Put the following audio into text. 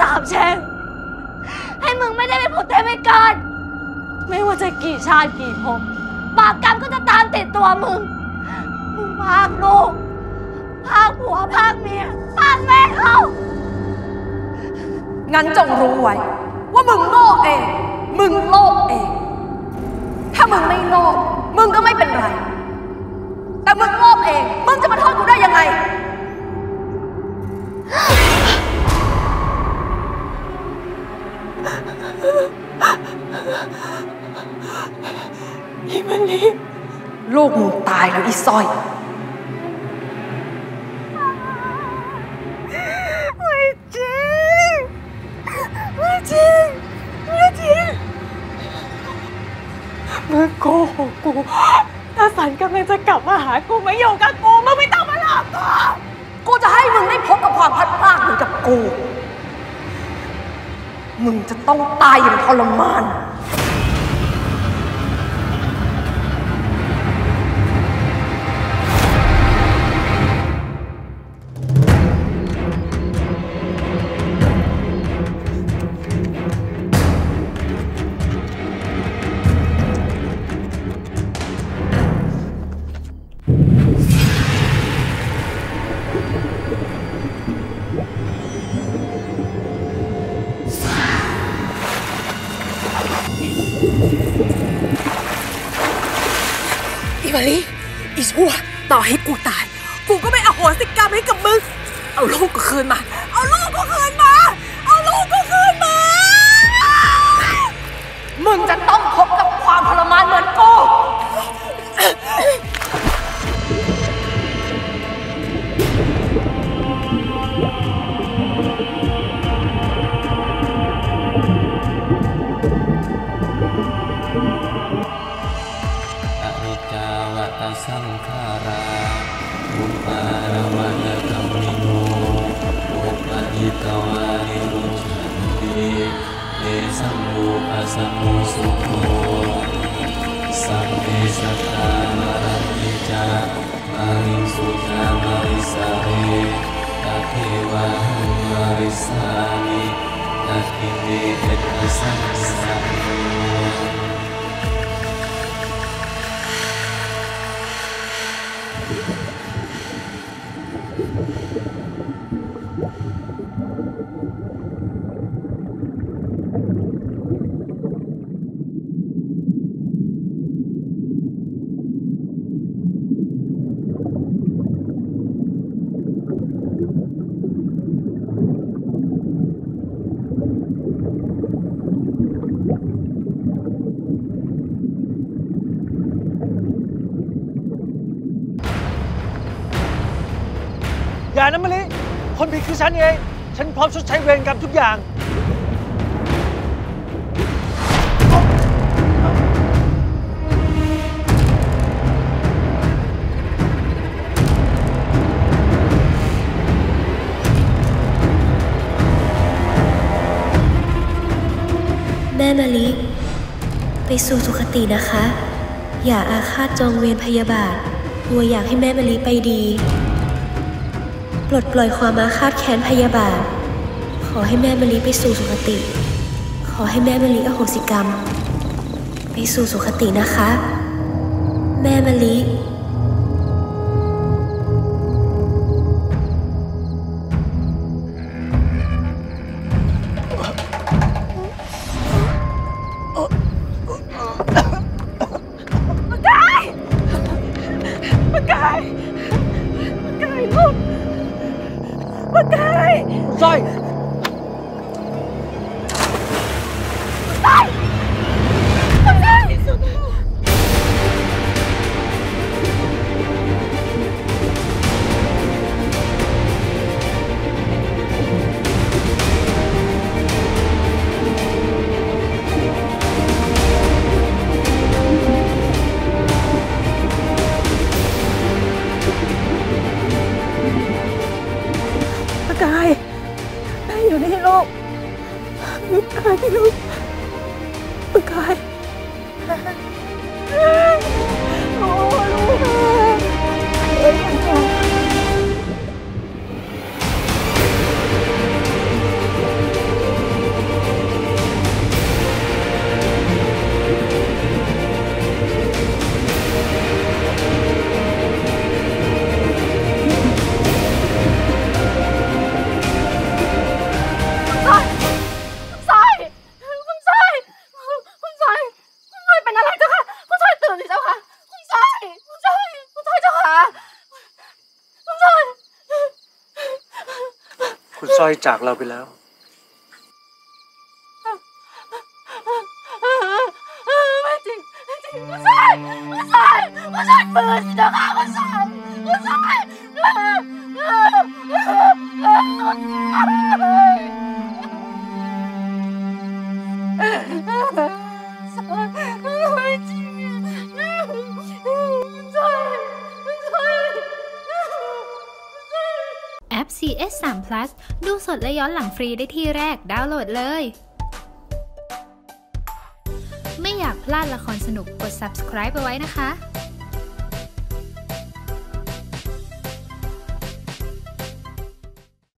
สาปแช่งให้มึงไม่ได้ไปผุดได้ไปเกิดไม่ว่าจะกี่ชาติกี่ภพบาปกรรมก็จะตามติดตัวมึงพากลูกพากผัวพากเมียพากแม่เขางั้นจงรู้ไว้ว่ามึงโง่เองมึงโลภเองถ้ามึงไม่โลภมึงก็ไม่เป็นไรแต่มึงโลภเองมึงจะมาโทษกูได้ยังไงอีมันนี่ลูกมึงตายแล้วอีสร้อยไม่จริงไม่จริงไม่จริงมึงโกหกกูตาสันกำลังจะกลับมาหากูไม่อยู่กับกูมึงไม่ต้องมาหลอกกูกูจะให้มึงได้พบกับความพัดพรากเหมือนกับกูมึงจะต้องตายอย่างทรมานต่อให้กูตายกูก็ไม่อโหสิกรรมให้กับมึงเอาลูกกูคืนมาเอาลูกกูคืนมาเอาลูกกูคืนมามึงจะต้องพบกับความทรมานเหมือนกูอย่านะมะลิคนผิดคือฉันเองฉันพร้อมชดใช้เวรกรรมทุกอย่างแม่มะลิไปสู่สุคตินะคะอย่าอาฆาตจองเวรพยาบาทบัวอยากให้แม่มะลิไปดีปลดปล่อยความอาฆาตแค้นพยาบาทขอให้แม่มะลิไปสู่สุคติขอให้แม่มะลิอโหสิกรรมไปสู่สุคตินะคะแม่มะลิ คุณสร้อยจากเราไปแล้วไม่จริงไม่จริงคุณสร้อยคุณสร้อยคุณสร้อยปืนเดี๋ยวข้าคุณสร้อยคุณสร้อยไม่จริงแอป CS 3Plus ดูสดและย้อนหลังฟรีได้ที่แรกดาวน์โหลดเลยไม่อยากพลาดละครสนุกกด subscribe ไปไว้นะคะ